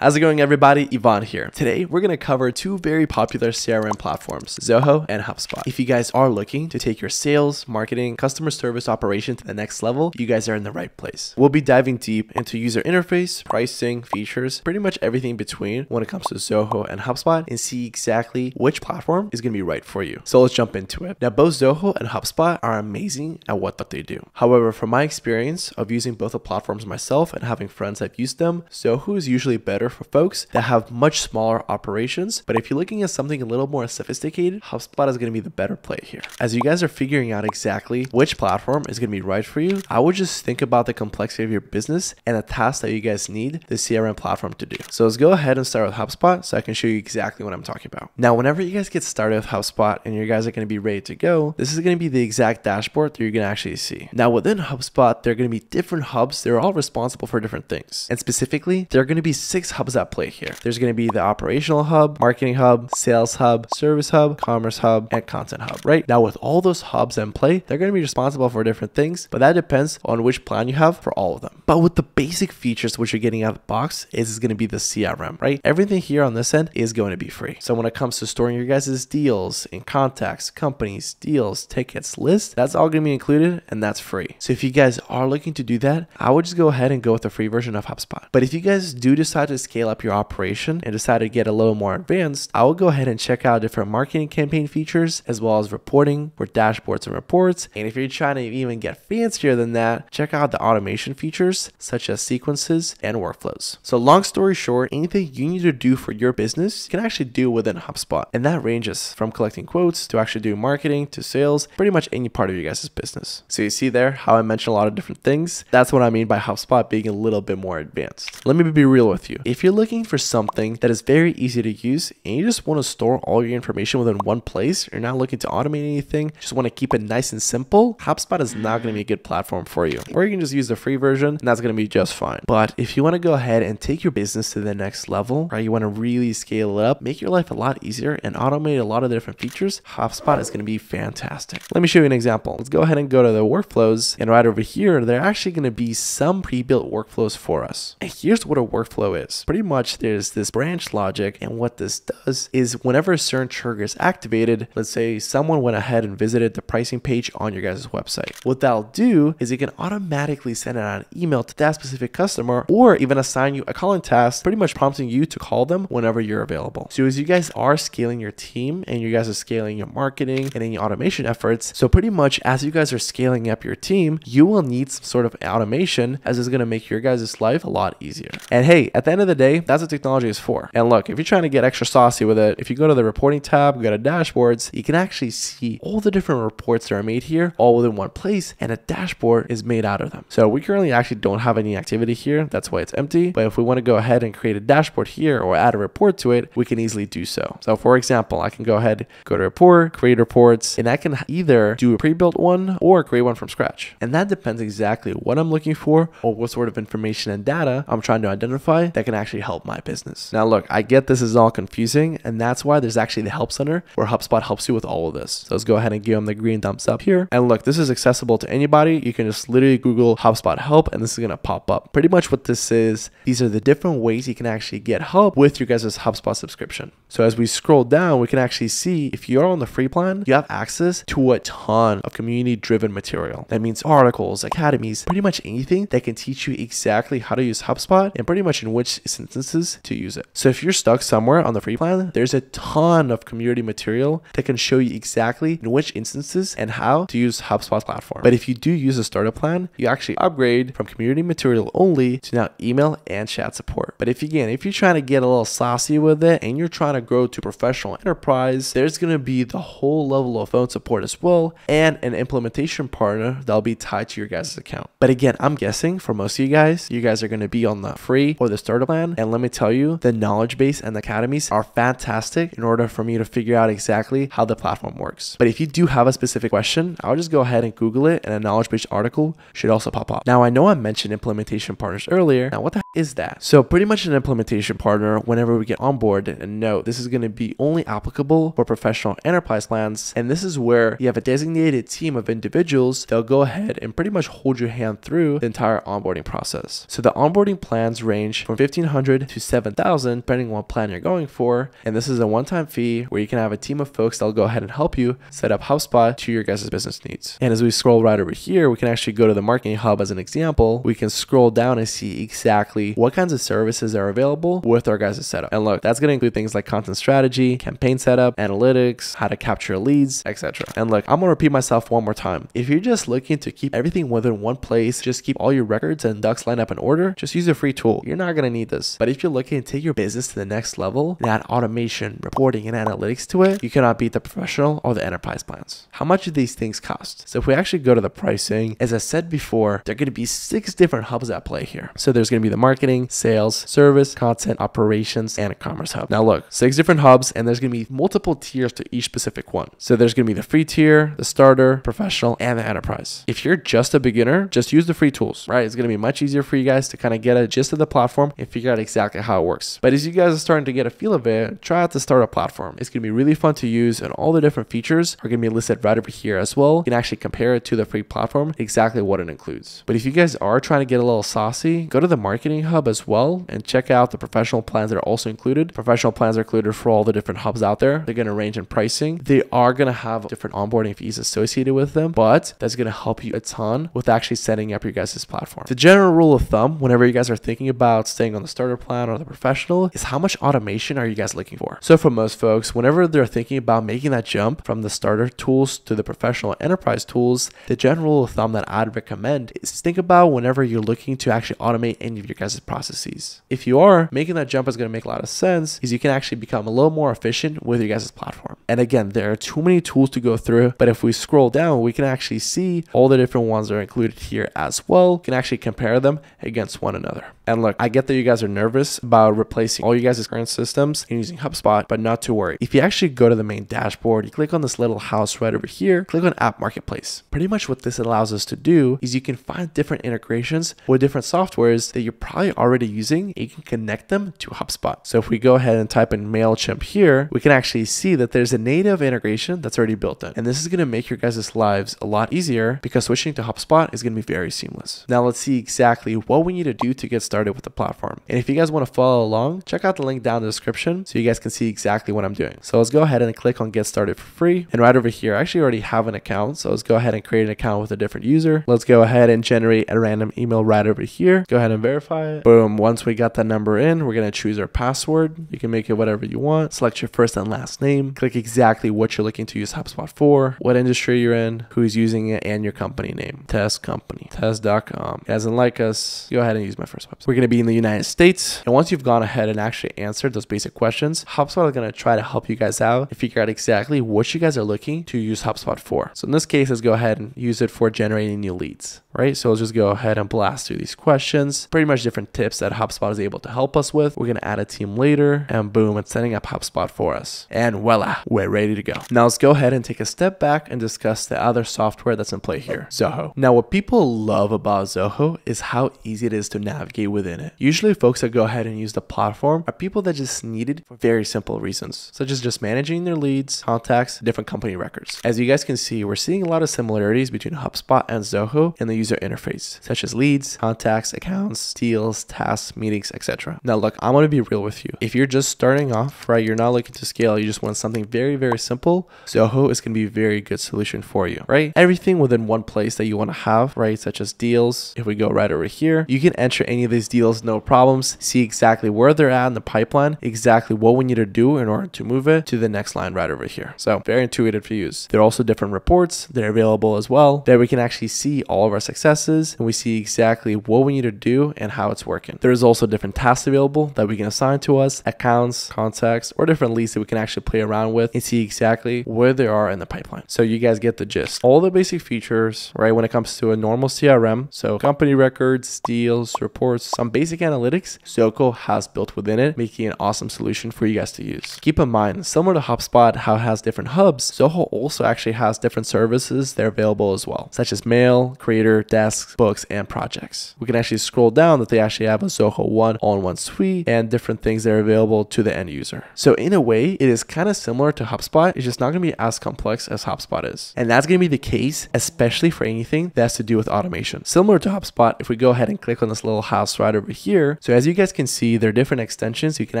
How's it going, everybody? Yvonne here. Today, we're going to cover two very popular CRM platforms, Zoho and HubSpot. If you guys are looking to take your sales, marketing, customer service operation to the next level, you guys are in the right place. We'll be diving deep into user interface, pricing, features, pretty much everything in between when it comes to Zoho and HubSpot, and see exactly which platform is going to be right for you. So let's jump into it. Now, both Zoho and HubSpot are amazing at what they do. However, from my experience of using both the platforms myself and having friends that use them, Zoho is usually better for folks that have much smaller operations. But if you're looking at something a little more sophisticated, HubSpot is going to be the better play here. As you guys are figuring out exactly which platform is going to be right for you, I would just think about the complexity of your business and the tasks that you guys need the CRM platform to do. So let's go ahead and start with HubSpot so I can show you exactly what I'm talking about. Now, whenever you guys get started with HubSpot and you guys are going to be ready to go, this is going to be the exact dashboard that you're going to actually see. Now, within HubSpot, there are going to be different hubs. They're all responsible for different things. And specifically, there are going to be 6 hubs at play here. There's going to be the operational hub, marketing hub, sales hub, service hub, commerce hub, and content hub, right? Now, with all those hubs in play, they're going to be responsible for different things, but that depends on which plan you have for all of them. But with the basic features, which you're getting out of the box, is going to be the CRM, right? Everything here on this end is going to be free. So when it comes to storing your guys' deals and contacts, companies, deals, tickets, lists, that's all going to be included, and that's free. So if you guys are looking to do that, I would just go ahead and go with the free version of HubSpot. But if you guys do decide to scale up your operation and decide to get a little more advanced, I will go ahead and check out different marketing campaign features, as well as reporting for dashboards and reports. And if you're trying to even get fancier than that, check out the automation features such as sequences and workflows. So long story short, anything you need to do for your business, you can actually do within HubSpot. And that ranges from collecting quotes to actually doing marketing to sales, pretty much any part of your guys' business. So you see there how I mentioned a lot of different things. That's what I mean by HubSpot being a little bit more advanced. Let me be real with you. If you're looking for something that is very easy to use and you just want to store all your information within one place, you're not looking to automate anything, just want to keep it nice and simple, HubSpot is not going to be a good platform for you. Or you can just use the free version and that's going to be just fine. But if you want to go ahead and take your business to the next level, right, you want to really scale it up, make your life a lot easier and automate a lot of different features, HubSpot is going to be fantastic. Let me show you an example. Let's go ahead and go to the workflows, and right over here, there are actually going to be some pre-built workflows for us. And here's what a workflow is. Pretty much there's this branch logic, and what this does is whenever a certain trigger is activated, let's say someone went ahead and visited the pricing page on your guys' website. What that'll do is it can automatically send out an email to that specific customer or even assign you a calling task, pretty much prompting you to call them whenever you're available. So as you guys are scaling your team and you guys are scaling your marketing and any automation efforts, so pretty much as you guys are scaling up your team, you will need some sort of automation, as it's going to make your guys' life a lot easier. And hey, at the end of the day, that's what technology is for. And look, if you're trying to get extra saucy with it, if you go to the reporting tab, go to dashboards, you can actually see all the different reports that are made here all within one place, and a dashboard is made out of them. So we currently actually don't have any activity here. That's why it's empty. But if we want to go ahead and create a dashboard here or add a report to it, we can easily do so. So for example, I can go ahead, go to report, create reports, and I can either do a pre-built one or create one from scratch. And that depends exactly what I'm looking for or what sort of information and data I'm trying to identify that can actually help my business. Now look, I get this is all confusing, and that's why there's actually the help center where HubSpot helps you with all of this. So let's go ahead and give them the green thumbs up here. And look, this is accessible to anybody. You can just literally Google HubSpot help and this is going to pop up. Pretty much what this is, these are the different ways you can actually get help with your guys' HubSpot subscription. So as we scroll down, we can actually see if you're on the free plan, you have access to a ton of community driven material. That means articles, academies, pretty much anything that can teach you exactly how to use HubSpot and pretty much in which instances to use it. So if you're stuck somewhere on the free plan, there's a ton of community material that can show you exactly in which instances and how to use HubSpot's platform. But if you do use a starter plan, you actually upgrade from community material only to now email and chat support. But if again, if you're trying to get a little saucy with it and you're trying to grow to professional enterprise, there's going to be the whole level of phone support as well, and an implementation partner that'll be tied to your guys' account. But again, I'm guessing for most of you guys are going to be on the free or the starter plan. And let me tell you, the knowledge base and the academies are fantastic in order for me to figure out exactly how the platform works. But if you do have a specific question, I'll just go ahead and Google it, and a knowledge base article should also pop up. Now, I know I mentioned implementation partners earlier. Now, what the heck is that? So pretty much an implementation partner, whenever we get on board, and no, this is going to be only applicable for professional enterprise plans. And this is where you have a designated team of individuals that'll go ahead and pretty much hold your hand through the entire onboarding process. So the onboarding plans range from $1,500 $1,500 to $7,000, depending on what plan you're going for. And this is a one-time fee where you can have a team of folks that'll go ahead and help you set up HubSpot to your guys' business needs. And as we scroll right over here, we can actually go to the Marketing Hub as an example. We can scroll down and see exactly what kinds of services are available with our guys' setup. And look, that's going to include things like content strategy, campaign setup, analytics, how to capture leads, etc. And look, I'm going to repeat myself one more time. If you're just looking to keep everything within one place, just keep all your records and ducks lined up in order, just use a free tool. You're not going to need this. But if you're looking to take your business to the next level, add automation, reporting, and analytics to it, you cannot beat the professional or the enterprise plans. How much do these things cost? So if we actually go to the pricing, as I said before, there are going to be 6 different hubs at play here. So there's going to be the marketing, sales, service, content, operations, and commerce hub. Now look, 6 different hubs, and there's going to be multiple tiers to each specific one. So there's going to be the free tier, the starter, professional, and the enterprise. If you're just a beginner, just use the free tools, right? It's going to be much easier for you guys to kind of get a gist of the platform and figure out exactly how it works. But as you guys are starting to get a feel of it, try out the startup platform. It's going to be really fun to use, and all the different features are going to be listed right over here as well. You can actually compare it to the free platform, exactly what it includes. But if you guys are trying to get a little saucy, go to the Marketing Hub as well and check out the professional plans that are also included. Professional plans are included for all the different hubs out there. They're going to range in pricing. They are going to have different onboarding fees associated with them, but that's going to help you a ton with actually setting up your guys' platform. The general rule of thumb, whenever you guys are thinking about staying on the starter plan or the professional, is how much automation are you guys looking for? So for most folks, whenever they're thinking about making that jump from the starter tools to the professional enterprise tools, the general rule of thumb that I'd recommend is think about whenever you're looking to actually automate any of your guys' processes. If you are, making that jump is going to make a lot of sense because you can actually become a little more efficient with your guys' platform. And again, there are too many tools to go through, but if we scroll down, we can actually see all the different ones that are included here as well. You can actually compare them against one another. And look, I get that you guys are nervous about replacing all you guys' current systems and using HubSpot, but not to worry. If you actually go to the main dashboard, you click on this little house right over here, click on App Marketplace. Pretty much what this allows us to do is you can find different integrations with different softwares that you're probably already using, and you can connect them to HubSpot. So if we go ahead and type in MailChimp here, we can actually see that there's a native integration that's already built in. And this is going to make your guys' lives a lot easier because switching to HubSpot is going to be very seamless. Now let's see exactly what we need to do to get started with the platform. And if you guys want to follow along, check out the link down in the description so you guys can see exactly what I'm doing. So let's go ahead and click on Get Started for Free. And right over here, I actually already have an account. So let's go ahead and create an account with a different user. Let's go ahead and generate a random email right over here. Go ahead and verify it. Boom. Once we got that number in, we're going to choose our password. You can make it whatever you want. Select your first and last name. Click exactly what you're looking to use HubSpot for, what industry you're in, who's using it, and your company name. Test company. Test.com. You guys didn't like us, go ahead and use my first website. We're going to be in the United States. And once you've gone ahead and actually answered those basic questions, HubSpot is going to try to help you guys out and figure out exactly what you guys are looking to use HubSpot for. So in this case, let's go ahead and use it for generating new leads, right? So let's just go ahead and blast through these questions, pretty much different tips that HubSpot is able to help us with. We're going to add a team later, and boom, it's setting up HubSpot for us. And voila, we're ready to go. Now let's go ahead and take a step back and discuss the other software that's in play here, Zoho. Now what people love about Zoho is how easy it is to navigate within it. Usually folks that go ahead and use the platform are people that just need it for very simple reasons, such as just managing their leads, contacts, different company records. As you guys can see, we're seeing a lot of similarities between HubSpot and Zoho in the user interface, such as leads, contacts, accounts, deals, tasks, meetings, etc. Now look, I'm going to be real with you. If you're just starting off, right, you're not looking to scale, you just want something very, very simple, Zoho is going to be a very good solution for you, right? Everything within one place that you want to have, right, such as deals. If we go right over here, you can enter any of these deals, no problems, see exactly where they're at in the pipeline, exactly what we need to do in order to move it to the next line right over here. So very intuitive to use. There are also different reports that are available as well, that we can actually see all of our successes, and we see exactly what we need to do and how it's working. There's also different tasks available that we can assign to us, accounts, contacts, or different leads that we can actually play around with and see exactly where they are in the pipeline. So you guys get the gist. All the basic features, right, when it comes to a normal CRM, so company records, deals, reports, some basic analytics, Zoho has built within it, making an awesome solution for you guys to use. Keep in mind, similar to HubSpot, how it has different hubs, Zoho also actually has different services that are available as well, such as mail, creator, desks, books, and projects. We can actually scroll down that they actually have a Zoho One all-in-one suite and different things that are available to the end user. So in a way, it is kind of similar to HubSpot. It's just not going to be as complex as HubSpot is. And that's going to be the case, especially for anything that has to do with automation. Similar to HubSpot, if we go ahead and click on this little house right over here, so as you guys can see, there are different extensions you can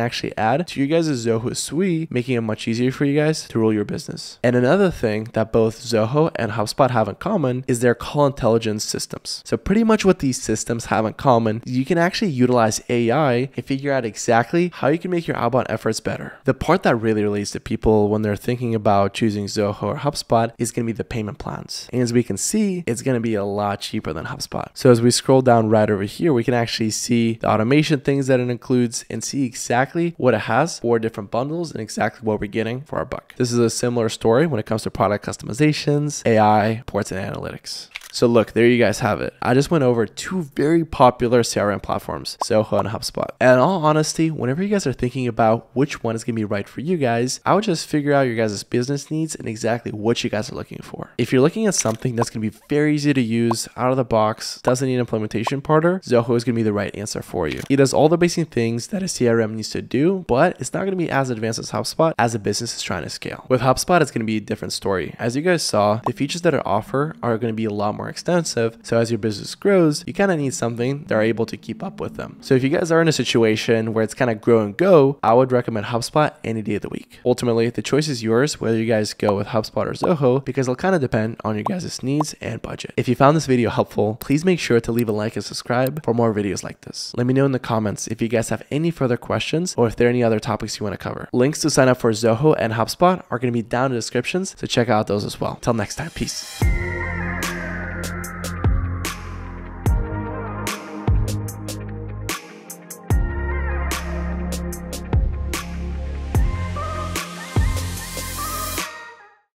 actually add to your guys' Zoho suite, making it much easier for you guys to rule your business. And another thing that both Zoho and HubSpot have in common is their call intelligence systems. So pretty much what these systems have in common, you can actually utilize AI and figure out exactly how you can make your outbound efforts better. The part that really relates to people when they're thinking about choosing Zoho or HubSpot is going to be the payment plans. And as we can see, it's going to be a lot cheaper than HubSpot. So as we scroll down right over here, we can actually see the automation things that it includes and see exactly what it has for different bundles and exactly what we're getting for our buck. This is a similar story when it comes to product customizations, AI, reports, and analytics. So look, there you guys have it. I just went over two very popular CRM platforms, Zoho and HubSpot. And in all honesty, whenever you guys are thinking about which one is going to be right for you guys, I would just figure out your guys' business needs and exactly what you guys are looking for. If you're looking at something that's going to be very easy to use, out of the box, doesn't need an implementation partner, Zoho is going to be the right answer for you. It does all the basic things that a CRM needs to do, but it's not going to be as advanced as HubSpot as a business is trying to scale. With HubSpot, it's going to be a different story. As you guys saw, the features that it offers are going to be a lot more extensive. So as your business grows, you kind of need something that are able to keep up with them. So if you guys are in a situation where it's kind of grow and go, I would recommend HubSpot any day of the week. Ultimately, the choice is yours, whether you guys go with HubSpot or Zoho, because it'll kind of depend on your guys' needs and budget. If you found this video helpful, please make sure to leave a like and subscribe for more videos like this. Let me know in the comments if you guys have any further questions or if there are any other topics you want to cover. Links to sign up for Zoho and HubSpot are going to be down in the descriptions, so check out those as well. Till next time, peace.